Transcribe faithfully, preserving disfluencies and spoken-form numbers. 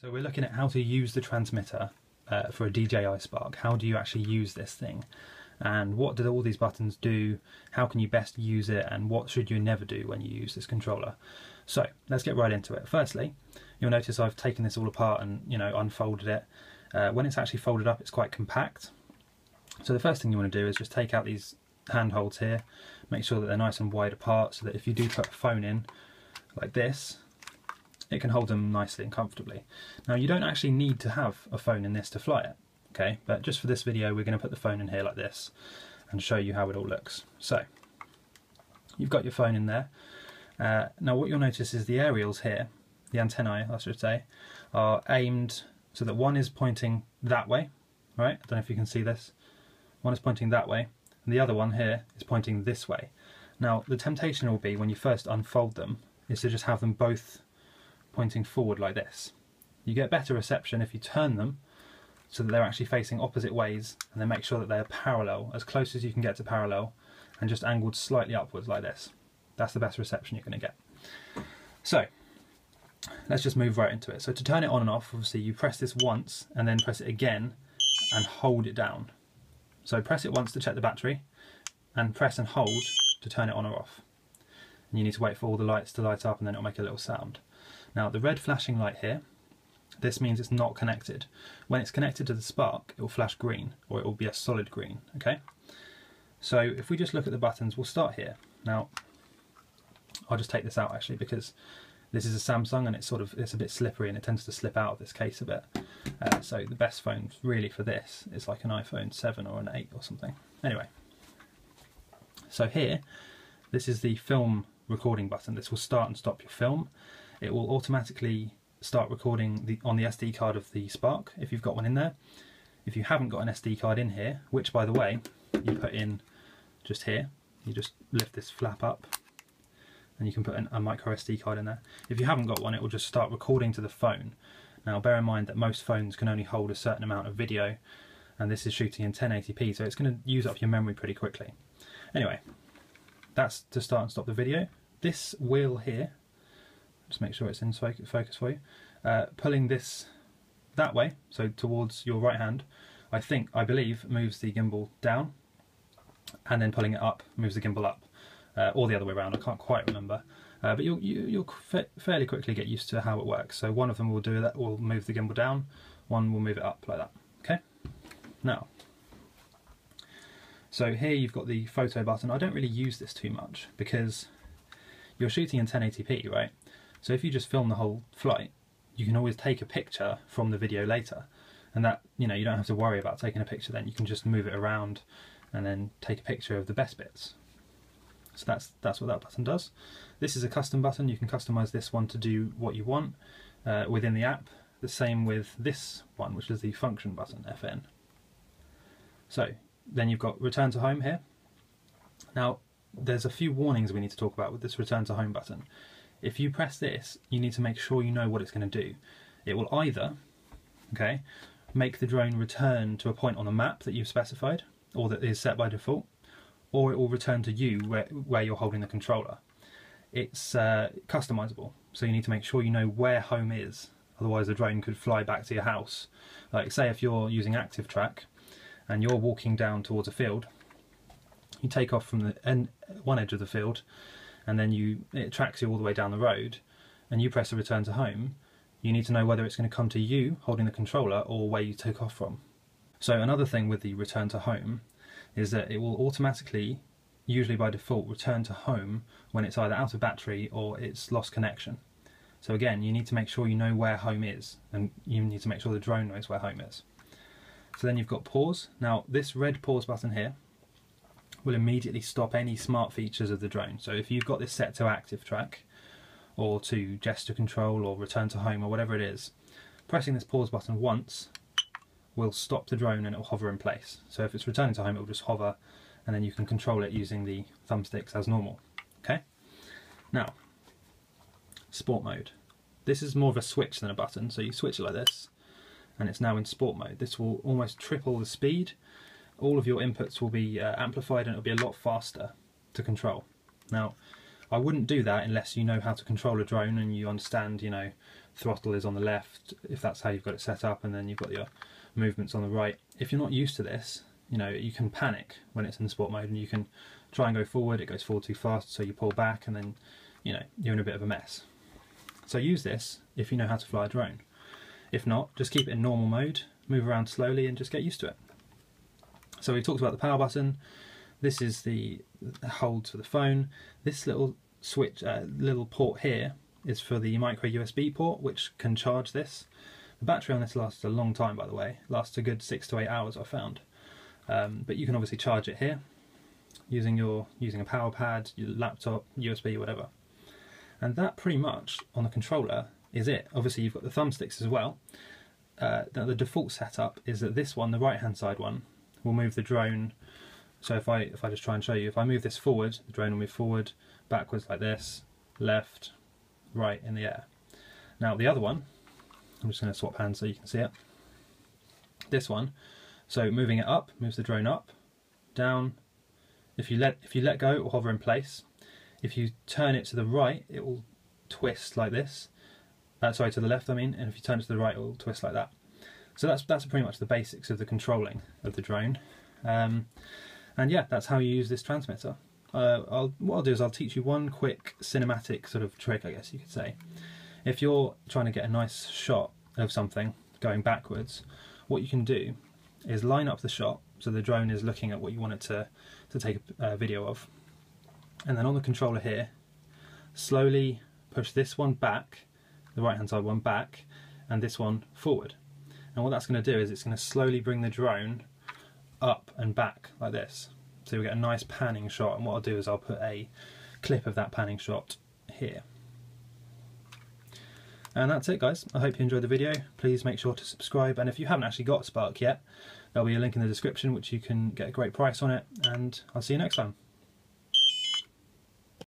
So we're looking at how to use the transmitter uh, for a D J I Spark. How do you actually use this thing? And what do all these buttons do? How can you best use it? And what should you never do when you use this controller? So let's get right into it. Firstly, you'll notice I've taken this all apart and you know unfolded it. Uh, when it's actually folded up, it's quite compact. So the first thing you want to do is just take out these handholds here. Make sure that they're nice and wide apart so that if you do put a phone in like this, it can hold them nicely and comfortably. Now you don't actually need to have a phone in this to fly it. Okay, but just for this video we're going to put the phone in here like this and show you how it all looks. So you've got your phone in there. Uh, now what you'll notice is the aerials here, the antennae I should say, are aimed so that one is pointing that way, right? I don't know if you can see this. One is pointing that way and the other one here is pointing this way. Now the temptation will be when you first unfold them is to just have them both pointing forward like this. You get better reception if you turn them so that they're actually facing opposite ways, and then make sure that they're parallel, as close as you can get to parallel, and just angled slightly upwards like this. That's the best reception you're going to get. So let's just move right into it. So to turn it on and off, obviously you press this once and then press it again and hold it down. So press it once to check the battery and press and hold to turn it on or off. And you need to wait for all the lights to light up and then it'll make a little sound. Now the red flashing light here, this means it's not connected. When it's connected to the Spark, it will flash green, or it will be a solid green, okay? So if we just look at the buttons, we'll start here. Now, I'll just take this out actually, because this is a Samsung and it's sort of, it's a bit slippery and it tends to slip out of this case a bit. Uh, so the best phone really for this is like an iPhone seven or an eight or something. Anyway, so here, this is the film recording button. This will start and stop your film. It will automatically start recording the, on the S D card of the Spark if you've got one in there. If you haven't got an S D card in here, which by the way you put in just here, you just lift this flap up and you can put an, a micro S D card in there. If you haven't got one, it will just start recording to the phone. Now bear in mind that most phones can only hold a certain amount of video, and this is shooting in ten eighty p, so it's going to use up your memory pretty quickly. Anyway, that's to start and stop the video. This wheel here, just make sure it's in focus for you, uh, pulling this that way, so towards your right hand, I think, I believe, moves the gimbal down, and then pulling it up moves the gimbal up, uh, or the other way around, I can't quite remember, uh, but you'll, you, you'll fa fairly quickly get used to how it works. So one of them will do that, will move the gimbal down, one will move it up like that, okay? Now, so here you've got the photo button. I don't really use this too much because you're shooting in ten eighty p, right? So if you just film the whole flight, you can always take a picture from the video later, and that, you know, you don't have to worry about taking a picture then. You can just move it around and then take a picture of the best bits. So that's that's what that button does. This is a custom button. You can customize this one to do what you want uh, within the app. The same with this one, which is the function button, F N. So then you've got return to home here. Now there's a few warnings we need to talk about with this return to home button. If you press this, you need to make sure you know what it's going to do. It will either, okay, make the drone return to a point on the map that you've specified, or that is set by default, or it will return to you where, where you're holding the controller. It's uh, customizable, so you need to make sure you know where home is, otherwise the drone could fly back to your house. Like say if you're using ActiveTrack and you're walking down towards a field, you take off from the end, one edge of the field, and then you, it tracks you all the way down the road, and you press the return to home, you need to know whether it's going to come to you holding the controller or where you took off from. So another thing with the return to home is that it will automatically, usually by default, return to home when it's either out of battery or it's lost connection. So again, you need to make sure you know where home is, and you need to make sure the drone knows where home is. So then you've got pause. Now this red pause button here will immediately stop any smart features of the drone. So if you've got this set to ActiveTrack or to gesture control or return to home or whatever it is, pressing this pause button once will stop the drone and it will hover in place. So if it's returning to home, it will just hover, and then you can control it using the thumbsticks as normal. Okay. Now, sport mode. This is more of a switch than a button. So you switch it like this and it's now in sport mode. This will almost triple the speed. All of your inputs will be uh, amplified, and it'll be a lot faster to control. Now, I wouldn't do that unless you know how to control a drone and you understand, you know, throttle is on the left, if that's how you've got it set up, and then you've got your movements on the right. If you're not used to this, you know, you can panic when it's in sport mode, and you can try and go forward, it goes forward too fast, so you pull back, and then, you know, you're in a bit of a mess. So use this if you know how to fly a drone. If not, just keep it in normal mode, move around slowly, and just get used to it. So we talked about the power button. This is the hold for the phone. This little switch, uh, little port here, is for the micro U S B port, which can charge this. The battery on this lasts a long time, by the way. It lasts a good six to eight hours, I found. Um, but you can obviously charge it here using your using a power pad, your laptop, U S B, whatever. And that pretty much on the controller is it. Obviously, you've got the thumbsticks as well. Uh, now the default setup is that this one, the right-hand side one, will move the drone. So if I if I just try and show you, if I move this forward, the drone will move forward, backwards like this, left, right in the air. Now the other one, I'm just going to swap hands so you can see it. This one, so moving it up moves the drone up, down. If you let if you let go, it will hover in place. If you turn it to the right, it will twist like this. Uh, sorry, to the left, I mean. And if you turn it to the right, it will twist like that. So that's that's pretty much the basics of the controlling of the drone. Um, And yeah, that's how you use this transmitter. Uh, I'll, what I'll do is I'll teach you one quick cinematic sort of trick, I guess you could say. If you're trying to get a nice shot of something going backwards, what you can do is line up the shot so the drone is looking at what you want it to, to take a, a video of. And then on the controller here, slowly push this one back, the right-hand side one back, and this one forward. And what that's going to do is it's going to slowly bring the drone up and back like this, so we get a nice panning shot. And what I'll do is I'll put a clip of that panning shot here. And that's it, guys. I hope you enjoyed the video. Please make sure to subscribe, and if you haven't actually got Spark yet, there'll be a link in the description which you can get a great price on it, and I'll see you next time.